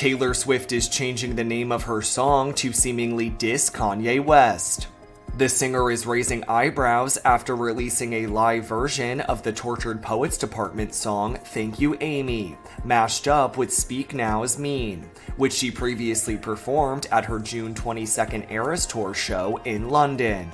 Taylor Swift is changing the name of her song to seemingly diss Kanye West. The singer is raising eyebrows after releasing a live version of the Tortured Poets Department song "Thank You Aimee," mashed up with Speak Now's "Mean," which she previously performed at her June 22nd Eras Tour show in London.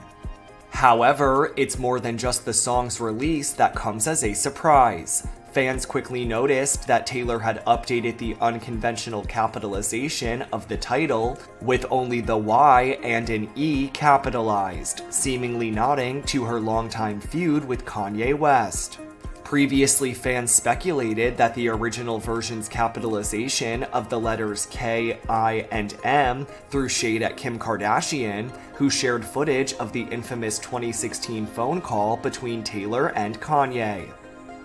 However, it's more than just the song's release that comes as a surprise. Fans quickly noticed that Taylor had updated the unconventional capitalization of the title with only the Y and an E capitalized, seemingly nodding to her longtime feud with Kanye West. Previously, fans speculated that the original version's capitalization of the letters K, I, and M threw shade at Kim Kardashian, who shared footage of the infamous 2016 phone call between Taylor and Kanye.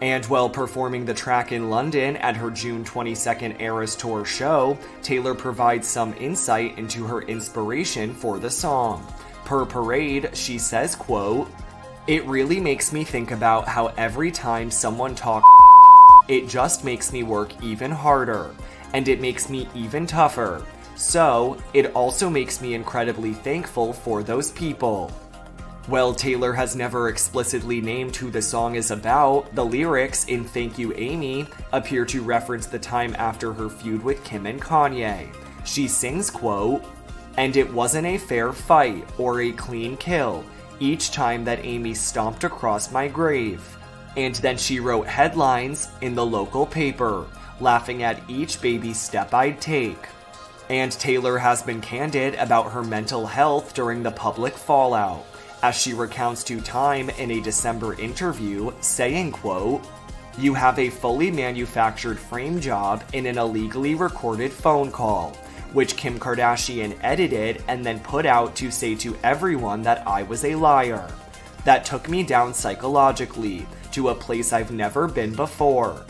And while performing the track in London at her June 22nd Eras Tour show, Taylor provides some insight into her inspiration for the song. Per Parade, she says, quote, "It really makes me think about how every time someone talks, it just makes me work even harder, and it makes me even tougher. So, it also makes me incredibly thankful for those people." While Taylor has never explicitly named who the song is about, the lyrics in "Thank You, Aimee" appear to reference the time after her feud with Kim and Kanye. She sings, quote, "And it wasn't a fair fight or a clean kill each time that Aimee stomped across my grave." And then she wrote headlines in the local paper, laughing at each baby step I'd take. And Taylor has been candid about her mental health during the public fallout, as she recounts to Time in a December interview, saying, quote, "You have a fully manufactured frame job in an illegally recorded phone call, which Kim Kardashian edited and then put out to say to everyone that I was a liar. That took me down psychologically to a place I've never been before.